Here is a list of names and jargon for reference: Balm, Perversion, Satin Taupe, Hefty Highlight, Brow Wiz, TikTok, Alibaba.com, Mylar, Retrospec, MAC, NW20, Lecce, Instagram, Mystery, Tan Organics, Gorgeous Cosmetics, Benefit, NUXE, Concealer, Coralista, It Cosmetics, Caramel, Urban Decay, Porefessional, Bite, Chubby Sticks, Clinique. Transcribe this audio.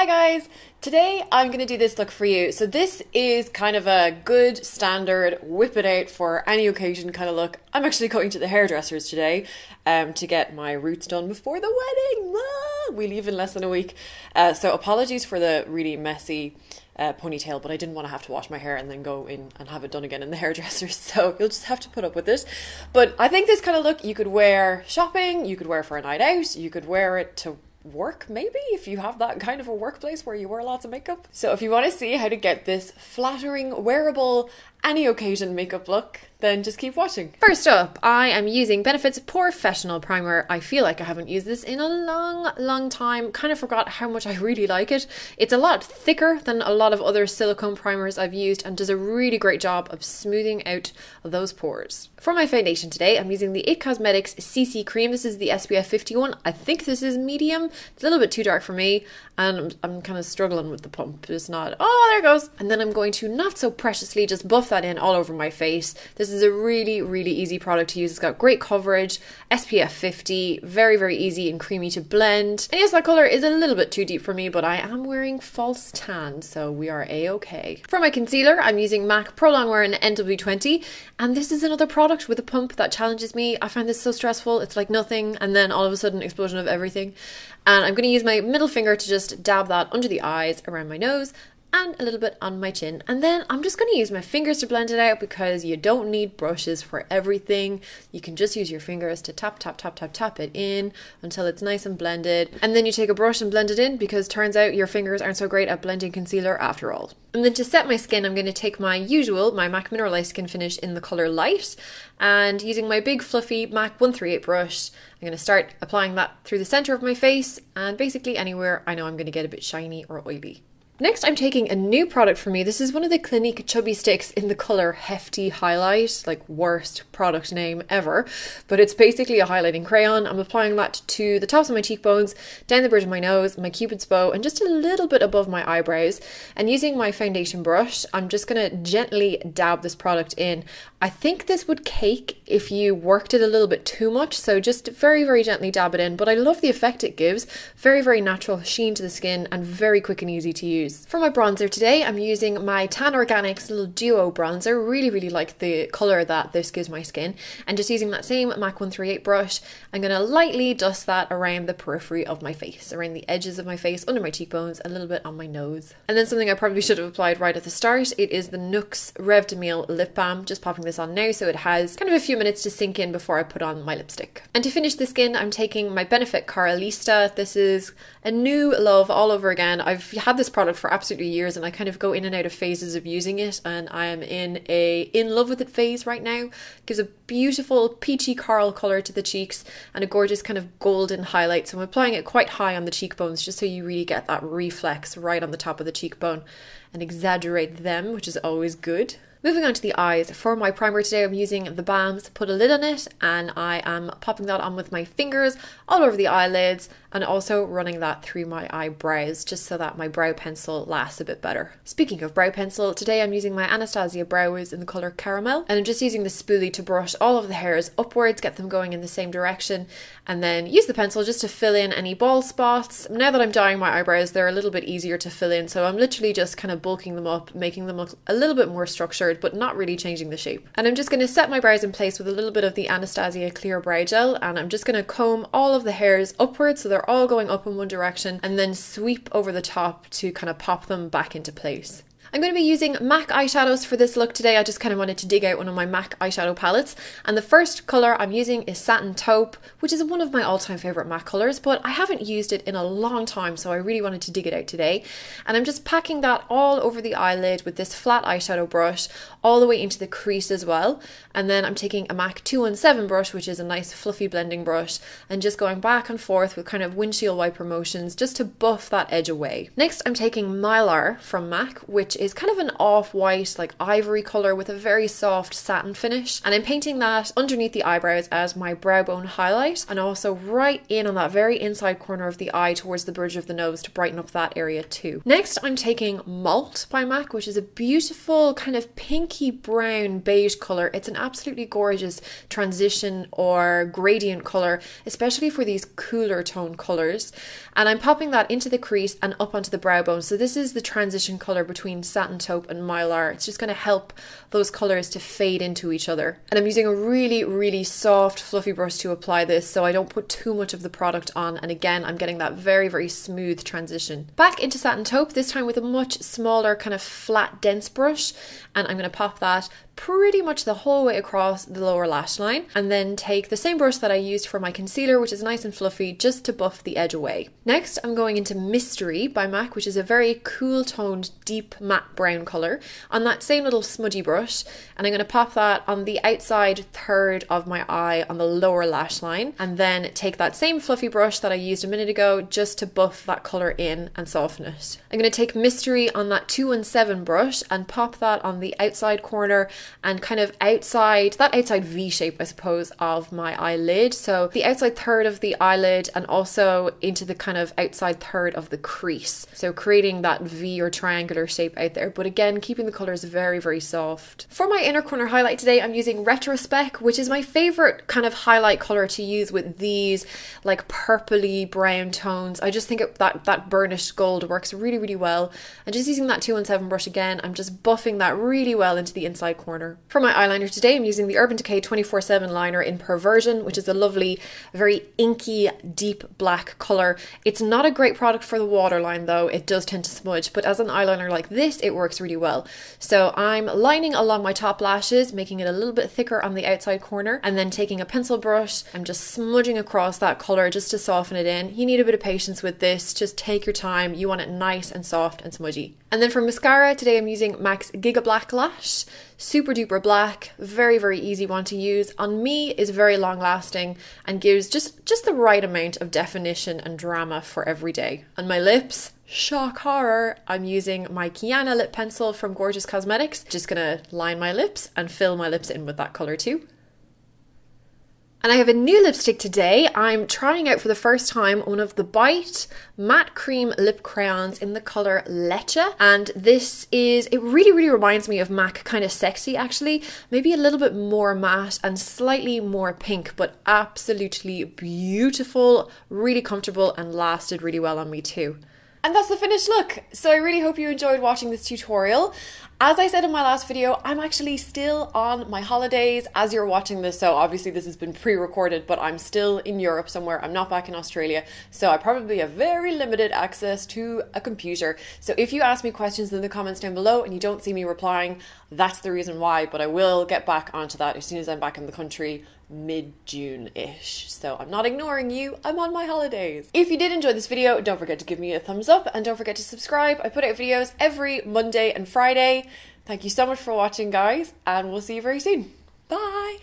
Hi guys! Today I'm going to do this look for you. So this is kind of a good standard whip it out for any occasion kind of look. I'm actually going to the hairdressers today to get my roots done before the wedding. Ah, we leave in less than a week. So apologies for the really messy ponytail, but I didn't want to have to wash my hair and then go in and have it done again in the hairdresser, so you'll just have to put up with this. But I think this kind of look you could wear shopping, you could wear for a night out, you could wear it to work maybe if you have that kind of a workplace where you wear lots of makeup. So if you want to see how to get this flattering, wearable, any occasion makeup look, then just keep watching. First up, I am using Benefit's Porefessional Primer. I feel like I haven't used this in a long time. Kind of forgot how much I really like it. It's a lot thicker than a lot of other silicone primers I've used and does a really great job of smoothing out those pores. For my foundation today, I'm using the It Cosmetics CC Cream. This is the SPF 51. I think this is medium. It's a little bit too dark for me and I'm kind of struggling with the pump. It's not, oh, there it goes. And then I'm going to not so preciously just buff that in all over my face. This is a really easy product to use. It's got great coverage, SPF 50, very easy and creamy to blend. And yes, that color is a little bit too deep for me, but I am wearing false tan, so we are a-okay. For my concealer, I'm using MAC Pro Longwear in NW20, and this is another product with a pump that challenges me. I find this so stressful. It's like nothing, and then all of a sudden, explosion of everything. And I'm gonna use my middle finger to just dab that under the eyes, around my nose, and a little bit on my chin. And then I'm just going to use my fingers to blend it out because you don't need brushes for everything. You can just use your fingers to tap it in until it's nice and blended. And then you take a brush and blend it in because turns out your fingers aren't so great at blending concealer after all. And then to set my skin, I'm going to take my MAC Mineralize Skinfinish in the color Light, and using my big fluffy MAC 138 brush, I'm going to start applying that through the center of my face and basically anywhere I know I'm going to get a bit shiny or oily. Next, I'm taking a new product for me. This is one of the Clinique Chubby Sticks in the color Hefty Highlight, like worst product name ever, but it's basically a highlighting crayon. I'm applying that to the tops of my cheekbones, down the bridge of my nose, my cupid's bow, and just a little bit above my eyebrows. And using my foundation brush, I'm just gonna gently dab this product in. I think this would cake if you worked it a little bit too much, so just very gently dab it in, but I love the effect it gives. Very natural sheen to the skin and very quick and easy to use. For my bronzer today, I'm using my Tan Organics little duo bronzer. Really like the colour that this gives my skin. And just using that same MAC 138 brush, I'm going to lightly dust that around the periphery of my face, around the edges of my face, under my cheekbones, a little bit on my nose. And then something I probably should have applied right at the start, it is the NUXE Reve De Miel Lip Balm. Just popping this on now so it has kind of a few minutes to sink in before I put on my lipstick. And to finish the skin, I'm taking my Benefit Coralista. This is a new love all over again. I've had this product for absolutely years and I kind of go in and out of phases of using it, and I am in a in love with it phase right now. It gives a beautiful peachy coral colour to the cheeks and a gorgeous kind of golden highlight, so I'm applying it quite high on the cheekbones just so you really get that reflex right on the top of the cheekbone and exaggerate them, which is always good. Moving on to the eyes, for my primer today I'm using the Balm's Put a Lid on It, and I am popping that on with my fingers all over the eyelids and also running that through my eyebrows just so that my brow pencil lasts a bit better. Speaking of brow pencil, today I'm using my Anastasia Brow Wiz in the colour Caramel, and I'm just using the spoolie to brush all of the hairs upwards, get them going in the same direction, and then use the pencil just to fill in any bald spots. Now that I'm dyeing my eyebrows, they're a little bit easier to fill in, so I'm literally just kind of bulking them up, making them look a little bit more structured but not really changing the shape. And I'm just going to set my brows in place with a little bit of the Anastasia Clear Brow Gel, and I'm just going to comb all of the hairs upwards so they're all going up in one direction and then sweep over the top to kind of pop them back into place. I'm going to be using MAC eyeshadows for this look today. I just kind of wanted to dig out one of my MAC eyeshadow palettes, and the first colour I'm using is Satin Taupe, which is one of my all-time favourite MAC colours, but I haven't used it in a long time, so I really wanted to dig it out today. And I'm just packing that all over the eyelid with this flat eyeshadow brush, all the way into the crease as well. And then I'm taking a MAC 217 brush, which is a nice fluffy blending brush, and just going back and forth with kind of windshield wiper motions just to buff that edge away. Next, I'm taking Mylar from MAC, which is kind of an off-white, like ivory color with a very soft satin finish. And I'm painting that underneath the eyebrows as my brow bone highlight, and also right in on that very inside corner of the eye towards the bridge of the nose to brighten up that area too. Next, I'm taking Malt by MAC, which is a beautiful kind of pinky brown beige color. It's an absolutely gorgeous transition or gradient color, especially for these cooler tone colors. And I'm popping that into the crease and up onto the brow bone. So this is the transition color between Satin Taupe and Mylar. It's just going to help those colors to fade into each other. And I'm using a really soft fluffy brush to apply this, so I don't put too much of the product on, and again I'm getting that very smooth transition. Back into Satin Taupe, this time with a much smaller kind of flat dense brush, and I'm going to pop that pretty much the whole way across the lower lash line, and then take the same brush that I used for my concealer, which is nice and fluffy, just to buff the edge away. Next, I'm going into Mystery by MAC, which is a very cool toned deep matte brown color, on that same little smudgy brush, and I'm going to pop that on the outside third of my eye on the lower lash line, and then take that same fluffy brush that I used a minute ago just to buff that color in and soften it. I'm going to take Mystery on that 217 brush and pop that on the outside corner and kind of outside, that outside V shape, I suppose, of my eyelid. So the outside third of the eyelid and also into the kind of outside third of the crease. So creating that V or triangular shape out there, but again, keeping the colors very soft. For my inner corner highlight today, I'm using Retrospec, which is my favorite kind of highlight color to use with these like purpley brown tones. I just think that burnished gold works really well. And just using that 217 brush again, I'm just buffing that really well into the inside corner. For my eyeliner today, I'm using the Urban Decay 24/7 liner in Perversion, which is a lovely, very inky, deep black color. It's not a great product for the waterline though, it does tend to smudge, but as an eyeliner like this, it works really well. So I'm lining along my top lashes, making it a little bit thicker on the outside corner, and then taking a pencil brush, I'm just smudging across that color just to soften it in. You need a bit of patience with this, just take your time, you want it nice and soft and smudgy. And then for mascara, today I'm using MAC's Giga Black Lash. Super duper black, very easy one to use. On me, is very long lasting and gives just the right amount of definition and drama for every day. On my lips, shock horror, I'm using my Qiana lip pencil from Gorgeous Cosmetics. Just gonna line my lips and fill my lips in with that color too. And I have a new lipstick today. I'm trying out for the first time one of the Bite matte cream lip crayons in the color Lecce, and this is, it really reminds me of MAC Kind of Sexy actually, maybe a little bit more matte and slightly more pink, but absolutely beautiful, really comfortable, and lasted really well on me too. And that's the finished look. So I really hope you enjoyed watching this tutorial. As I said in my last video, I'm actually still on my holidays as you're watching this, so obviously this has been pre-recorded, but I'm still in Europe somewhere, I'm not back in Australia, so I probably have very limited access to a computer. So if you ask me questions in the comments down below and you don't see me replying, that's the reason why, but I will get back onto that as soon as I'm back in the country, mid-June-ish. So I'm not ignoring you, I'm on my holidays. If you did enjoy this video, don't forget to give me a thumbs up and don't forget to subscribe. I put out videos every Monday and Friday. Thank you so much for watching, guys, and we'll see you very soon. Bye!